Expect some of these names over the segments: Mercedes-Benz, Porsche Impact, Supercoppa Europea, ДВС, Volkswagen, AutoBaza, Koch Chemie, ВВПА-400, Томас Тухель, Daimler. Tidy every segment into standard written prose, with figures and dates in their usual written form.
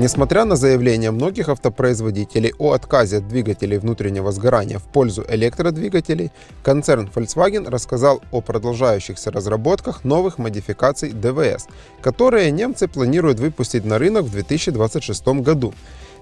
Несмотря на заявления многих автопроизводителей о отказе от двигателей внутреннего сгорания в пользу электродвигателей, концерн Volkswagen рассказал о продолжающихся разработках новых модификаций ДВС, которые немцы планируют выпустить на рынок в 2026 году.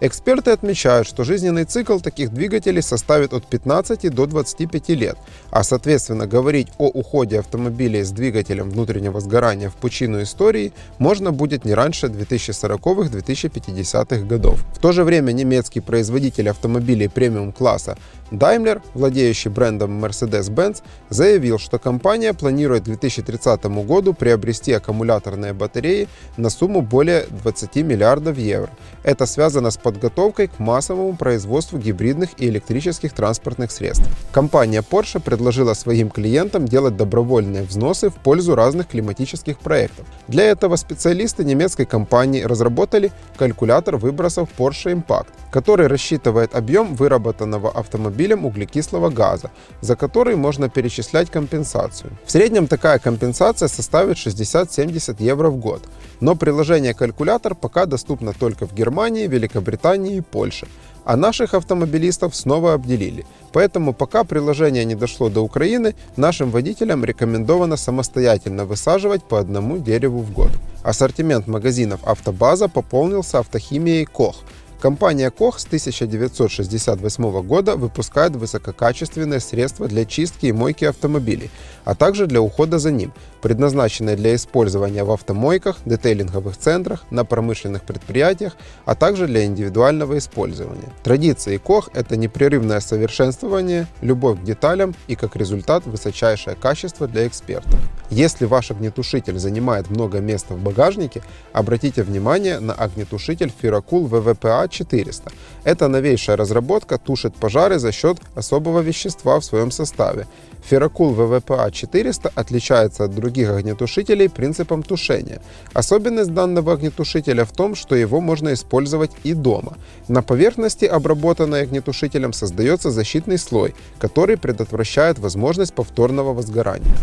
Эксперты отмечают, что жизненный цикл таких двигателей составит от 15 до 25 лет, а соответственно говорить о уходе автомобилей с двигателем внутреннего сгорания в пучину истории можно будет не раньше 2040-2050-х годов. В то же время немецкий производитель автомобилей премиум-класса Daimler, владеющий брендом Mercedes-Benz, заявил, что компания планирует к 2030 году приобрести аккумуляторные батареи на сумму более 20 миллиардов евро. Это связано с подготовкой к массовому производству гибридных и электрических транспортных средств. Компания Porsche предложила своим клиентам делать добровольные взносы в пользу разных климатических проектов. Для этого специалисты немецкой компании разработали калькулятор выбросов Porsche Impact, который рассчитывает объем выработанного автомобилем углекислого газа, за который можно перечислять компенсацию. В среднем такая компенсация составит 60-70 евро в год, но приложение «Калькулятор» пока доступно только в Германии, Великобритании и Польше. А наших автомобилистов снова обделили. Поэтому пока приложение не дошло до Украины, нашим водителям рекомендовано самостоятельно высаживать по одному дереву в год. Ассортимент магазинов «Автобаза» пополнился автохимией «Koch». Компания Koch с 1968 года выпускает высококачественные средства для чистки и мойки автомобилей, а также для ухода за ним, предназначенные для использования в автомойках, детейлинговых центрах, на промышленных предприятиях, а также для индивидуального использования. Традиции Koch – это непрерывное совершенствование, любовь к деталям и, как результат, высочайшее качество для экспертов. Если ваш огнетушитель занимает много места в багажнике, обратите внимание на огнетушитель PYROCOOL ВВПА-400. Эта новейшая разработка тушит пожары за счет особого вещества в своем составе. PYROCOOL ВВПА-400 отличается от других огнетушителей принципом тушения. Особенность данного огнетушителя в том, что его можно использовать и дома. На поверхности, обработанной огнетушителем, создается защитный слой, который предотвращает возможность повторного возгорания.